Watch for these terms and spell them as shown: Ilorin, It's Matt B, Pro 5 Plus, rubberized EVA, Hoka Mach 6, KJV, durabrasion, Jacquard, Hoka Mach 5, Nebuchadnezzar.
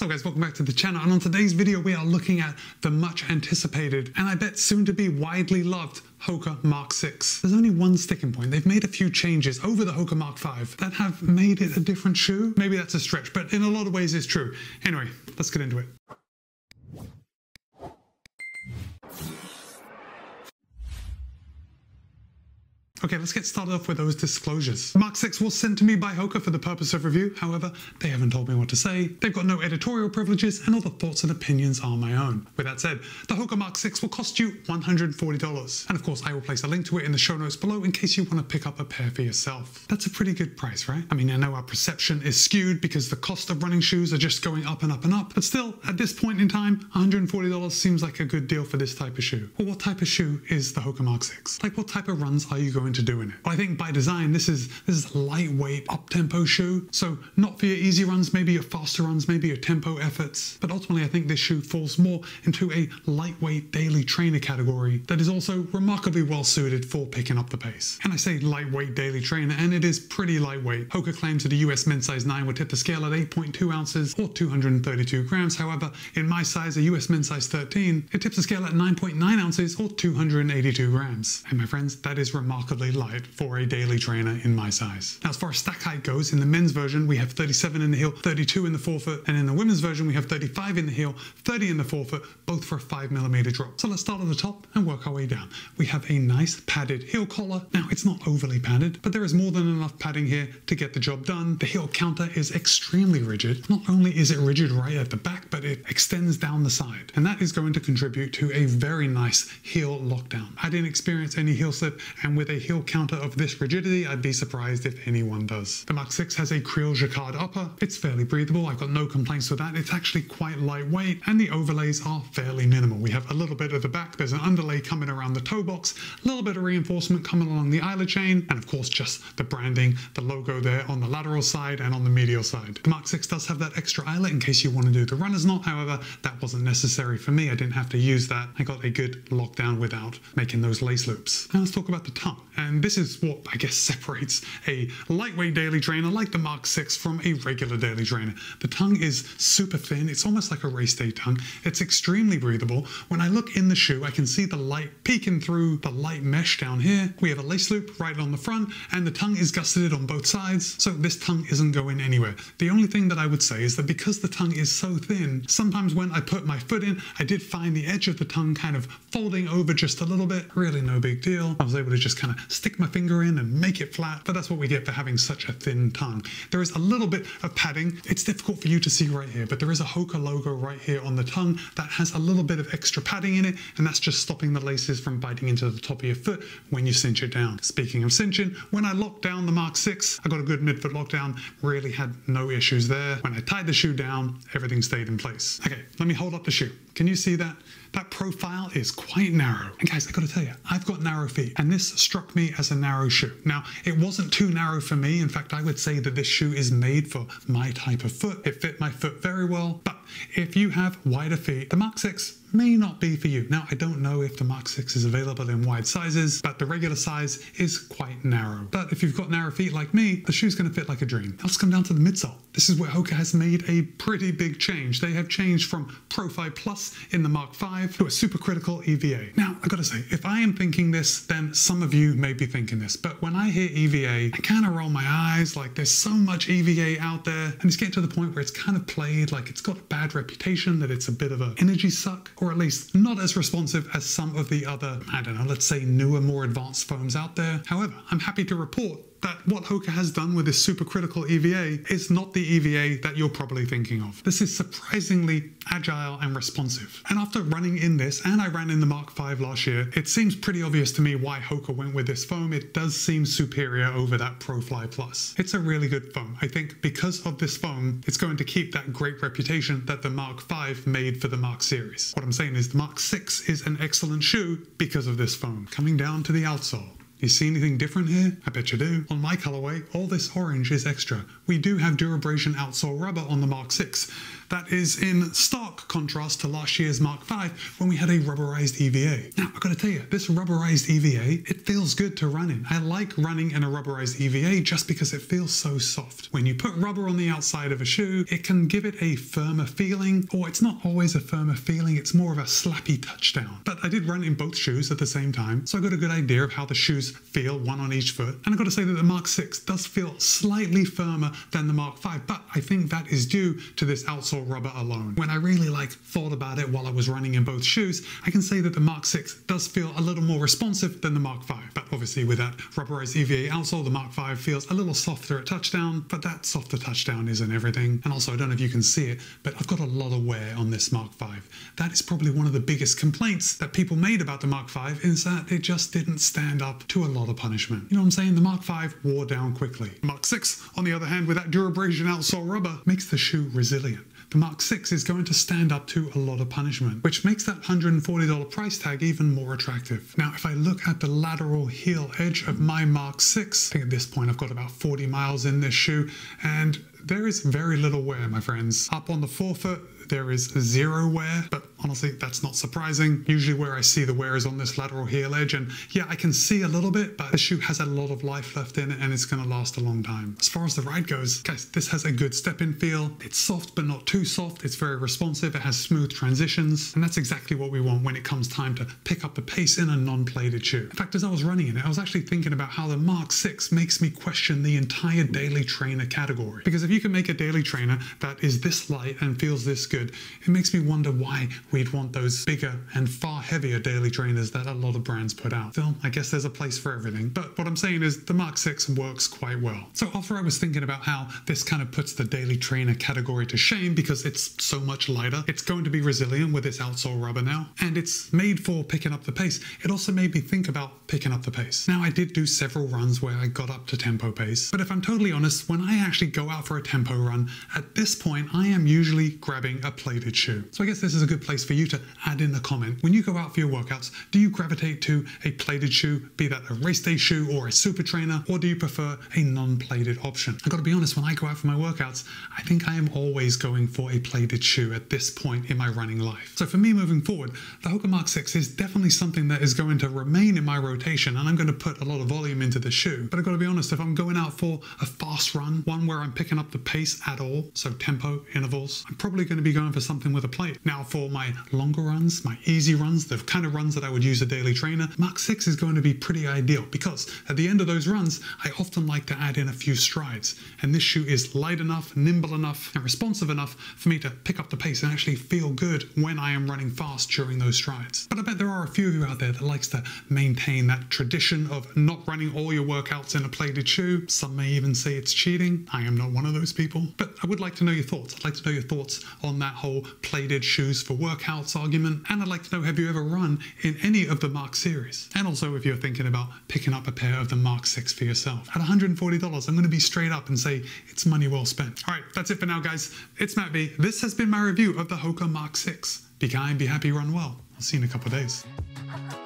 So guys, welcome back to the channel, and on today's video we are looking at the much anticipated and I bet soon to be widely loved Hoka Mach 6. There's only one sticking point. They've made a few changes over the Hoka Mach 5 that have made it a different shoe. Maybe that's a stretch, but in a lot of ways it's true. Anyway, let's get into it. Okay, let's get started off with those disclosures. The Mach 6 was sent to me by Hoka for the purpose of review. However, they haven't told me what to say. They've got no editorial privileges, and all the thoughts and opinions are my own. With that said, the Hoka Mach 6 will cost you $140. And of course, I will place a link to it in the show notes below in case you want to pick up a pair for yourself. That's a pretty good price, right? I mean, I know our perception is skewed because the cost of running shoes are just going up and up and up, but still, at this point in time, $140 seems like a good deal for this type of shoe. Well, what type of shoe is the Hoka Mach 6? Like, what type of runs are you going to do in it? Well, I think by design this is a lightweight up-tempo shoe, so not for your easy runs, maybe your faster runs, maybe your tempo efforts, but ultimately I think this shoe falls more into a lightweight daily trainer category that is also remarkably well suited for picking up the pace. And I say lightweight daily trainer, and it is pretty lightweight. Hoka claims that a US men's size 9 would hit the scale at 8.2 ounces or 232 grams. However, in my size, a US men's size 13, it tips the scale at 9.9 ounces or 282 grams. And my friends, that is remarkably light for a daily trainer in my size. Now, as far as stack height goes, in the men's version we have 37 in the heel, 32 in the forefoot, and in the women's version we have 35 in the heel, 30 in the forefoot, both for a 5mm drop. So let's start at the top and work our way down. We have a nice padded heel collar. Now, it's not overly padded, but there is more than enough padding here to get the job done. The heel counter is extremely rigid. Not only is it rigid right at the back, but it extends down the side, and that is going to contribute to a very nice heel lockdown. I didn't experience any heel slip, and with a heel counter of this rigidity, I'd be surprised if anyone does. The Mach 6 has a Creole Jacquard upper. It's fairly breathable. I've got no complaints with that. It's actually quite lightweight, and the overlays are fairly minimal. We have a little bit at the back. There's an underlay coming around the toe box, a little bit of reinforcement coming along the eyelet chain, and of course just the branding, the logo there on the lateral side and on the medial side. The Mach 6 does have that extra eyelet in case you want to do the runner's knot. However, that wasn't necessary for me. I didn't have to use that. I got a good lockdown without making those lace loops. Now let's talk about the tongue. And this is what I guess separates a lightweight daily trainer like the Mach 6 from a regular daily trainer. The tongue is super thin. It's almost like a race day tongue. It's extremely breathable. When I look in the shoe, I can see the light peeking through the light mesh down here. We have a lace loop right on the front, and the tongue is gusseted on both sides, so this tongue isn't going anywhere. The only thing that I would say is that because the tongue is so thin, sometimes when I put my foot in, I did find the edge of the tongue kind of folding over just a little bit. Really no big deal. I was able to just kind of stick my finger in and make it flat, but that's what we get for having such a thin tongue. There is a little bit of padding. It's difficult for you to see right here, but there is a Hoka logo right here on the tongue that has a little bit of extra padding in it, and that's just stopping the laces from biting into the top of your foot when you cinch it down. Speaking of cinching, when I locked down the Mach 6, I got a good midfoot lockdown, really had no issues there. When I tied the shoe down, everything stayed in place. Okay, let me hold up the shoe. Can you see that? That profile is quite narrow. And guys, I gotta tell you, I've got narrow feet, and this struck me as a narrow shoe. Now, it wasn't too narrow for me. In fact, I would say that this shoe is made for my type of foot. It fit my foot very well, but if you have wider feet, the Mach 6 may not be for you. Now, I don't know if the Mach 6 is available in wide sizes, but the regular size is quite narrow. But if you've got narrow feet like me, the shoe's gonna fit like a dream. Now let's come down to the midsole. This is where Hoka has made a pretty big change. They have changed from Pro 5 Plus in the Mach 5 to a supercritical EVA. Now, I gotta say, if I am thinking this, then some of you may be thinking this, but when I hear EVA, I kind of roll my eyes, like there's so much EVA out there, and it's getting to the point where it's kind of played, like it's got a bad reputation, that it's a bit of an energy suck, or at least not as responsive as some of the other, I don't know, let's say newer, more advanced foams out there. However, I'm happy to report that what Hoka has done with this supercritical EVA is not the EVA that you're probably thinking of. This is surprisingly agile and responsive. And after running in this, and I ran in the Mach 5 last year, it seems pretty obvious to me why Hoka went with this foam. It does seem superior over that Pro 5 Plus. It's a really good foam. I think because of this foam, it's going to keep that great reputation that the Mach 5 made for the Mach series. What I'm saying is the Mach 6 is an excellent shoe because of this foam. Coming down to the outsole. You see anything different here? I bet you do. On my colorway, all this orange is extra. We do have durabrasion outsole rubber on the Mach 6. That is in stark contrast to last year's Mach 5 when we had a rubberized EVA. Now, I've got to tell you, this rubberized EVA, it feels good to run in. I like running in a rubberized EVA just because it feels so soft. When you put rubber on the outside of a shoe, it can give it a firmer feeling, or it's not always a firmer feeling, it's more of a slappy touchdown. But I did run in both shoes at the same time, so I got a good idea of how the shoes feel, one on each foot. And I've got to say that the Mach 6 does feel slightly firmer than the Mach 5, but I think that is due to this outsole rubber alone. When I really thought about it while I was running in both shoes, I can say that the Mach 6 does feel a little more responsive than the Mach 5. But obviously with that rubberized EVA outsole, the Mach 5 feels a little softer at touchdown, but that softer touchdown isn't everything. And also, I don't know if you can see it, but I've got a lot of wear on this Mach 5. That is probably one of the biggest complaints that people made about the Mach 5, is that it just didn't stand up to a lot of punishment. You know what I'm saying? The Mach 5 wore down quickly. Mach 6, on the other hand, with that durabrasion outsole rubber, makes the shoe resilient. The Mach 6 is going to stand up to a lot of punishment, which makes that $140 price tag even more attractive. Now, if I look at the lateral heel edge of my Mach 6, I think at this point I've got about 40 miles in this shoe, and there is very little wear, my friends. Up on the forefoot, there is zero wear, but honestly, that's not surprising. Usually where I see the wear is on this lateral heel edge, and yeah, I can see a little bit, but the shoe has a lot of life left in it, and it's gonna last a long time. As far as the ride goes, guys, this has a good step-in feel. It's soft, but not too soft. It's very responsive. It has smooth transitions, and that's exactly what we want when it comes time to pick up the pace in a non-plated shoe. In fact, as I was running in it, I was actually thinking about how the Mach 6 makes me question the entire daily trainer category. Because if you can make a daily trainer that is this light and feels this good, it makes me wonder why we'd want those bigger and far heavier daily trainers that a lot of brands put out. Still, I guess there's a place for everything, but what I'm saying is the Mach 6 works quite well. So after I was thinking about how this kind of puts the daily trainer category to shame because it's so much lighter, it's going to be resilient with this outsole rubber now, and it's made for picking up the pace, it also made me think about picking up the pace. Now, I did do several runs where I got up to tempo pace, but if I'm totally honest, when I actually go out for a tempo run, at this point I am usually grabbing a plated shoe. So I guess this is a good place for you to add in a comment. When you go out for your workouts, do you gravitate to a plated shoe, be that a race day shoe or a super trainer, or do you prefer a non-plated option? I've got to be honest, when I go out for my workouts, I think I am always going for a plated shoe at this point in my running life. So for me moving forward, the Hoka Mach 6 is definitely something that is going to remain in my rotation, and I'm going to put a lot of volume into the shoe. But I've got to be honest, if I'm going out for a fast run, one where I'm picking up the pace at all, so tempo, intervals, I'm probably going to be going for something with a plate. Now, for my longer runs, my easy runs, the kind of runs that I would use a daily trainer, Mach 6 is going to be pretty ideal, because at the end of those runs, I often like to add in a few strides, and this shoe is light enough, nimble enough, and responsive enough for me to pick up the pace and actually feel good when I am running fast during those strides. But I bet there are a few of you out there that likes to maintain that tradition of not running all your workouts in a plated shoe. Some may even say it's cheating. I am not one of those people, but I would like to know your thoughts. I'd like to know your thoughts on that whole plated shoes for workouts argument, and I'd like to know, have you ever run in any of the Mach series? And also, if you're thinking about picking up a pair of the Mach 6 for yourself. At $140, I'm going to be straight up and say it's money well spent. All right, that's it for now, guys. It's Matt B. This has been my review of the Hoka Mach 6. Be kind, be happy, run well. I'll see you in a couple of days.